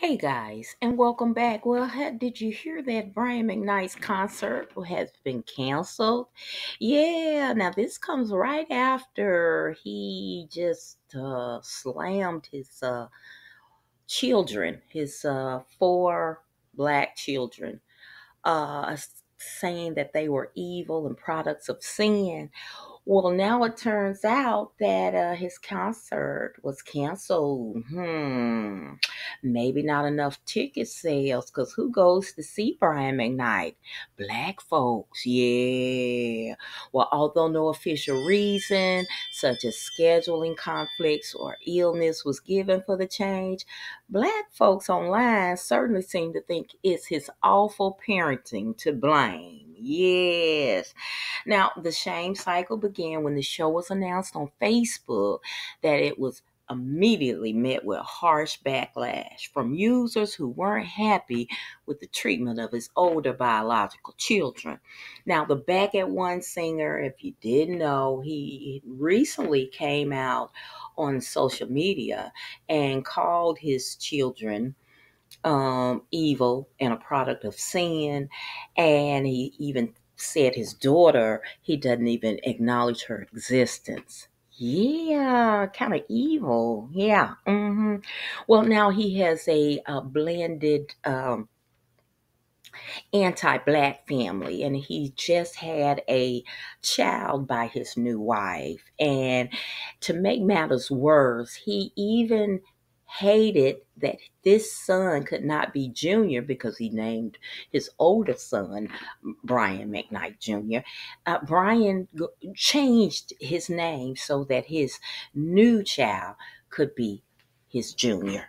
Hey guys, and welcome back. Well, did you hear that Brian McKnight's concert has been canceled? Yeah, now this comes right after he just slammed his children, his four black children, saying that they were evil and products of sin. Well, now it turns out that his concert was canceled. Maybe not enough ticket sales, because who goes to see Brian McKnight? Black folks, yeah. Well, although no official reason, such as scheduling conflicts or illness, was given for the change, Black folks online certainly seem to think it's his awful parenting to blame. Yes. Now, the shame cycle began when the show was announced on Facebook that it was immediately met with harsh backlash from users who weren't happy with the treatment of his older biological children. Now, the Back at One singer, if you didn't know, he recently came out on social media and called his children evil and a product of sin, and he even said his daughter, he doesn't even acknowledge her existence. Yeah, kind of evil. Yeah. Well, now he has a blended anti-black family, and he just had a child by his new wife. And to make matters worse, he even hated that this son could not be Junior, because he named his older son Brian McKnight Jr. Brian changed his name so that his new child could be his Junior.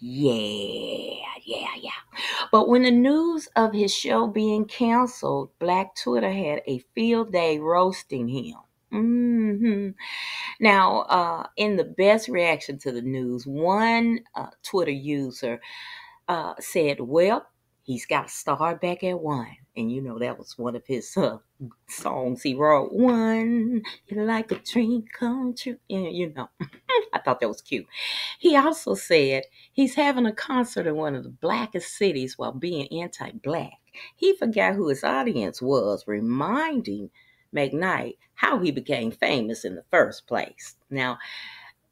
Yeah. But when the news of his show being canceled, Black Twitter had a field day roasting him. Now, in the best reaction to the news, one Twitter user said, well, he's got a star back at one. And you know, that was one of his songs he wrote. One, you like a dream come true. And, you know, I thought that was cute. He also said he's having a concert in one of the blackest cities while being anti-black. He forgot who his audience was, reminding McKnight how he became famous in the first place. Now,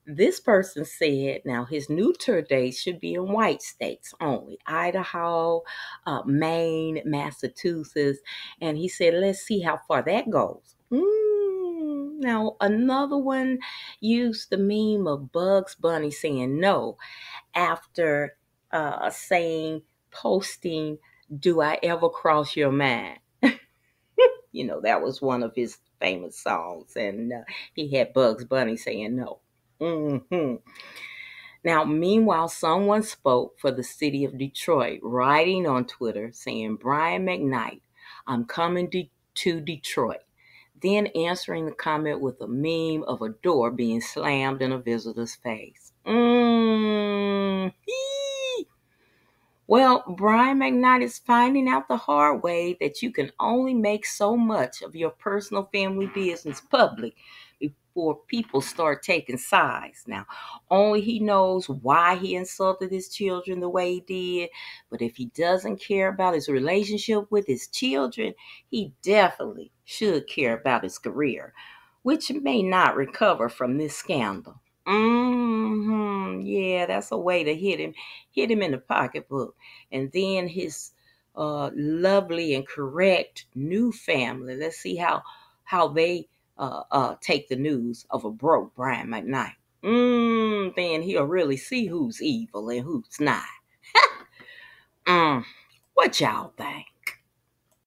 this person said, now his new tour dates should be in white states only, Idaho, Maine, Massachusetts, and he said, let's see how far that goes. Now, another one used the meme of Bugs Bunny saying no after posting, do I ever cross your mind? You know, that was one of his famous songs, and he had Bugs Bunny saying no. Now, meanwhile, someone spoke for the city of Detroit, writing on Twitter saying, Brian McKnight, I'm coming to Detroit. Then answering the comment with a meme of a door being slammed in a visitor's face. Well, Brian McKnight is finding out the hard way that you can only make so much of your personal family business public before people start taking sides. Now, only he knows why he insulted his children the way he did, but if he doesn't care about his relationship with his children, he definitely should care about his career, which may not recover from this scandal. Yeah, that's a way to hit him in the pocketbook. And then his lovely and correct new family, let's see how they take the news of a broke Brian McKnight. Then he'll really see who's evil and who's not. What y'all think?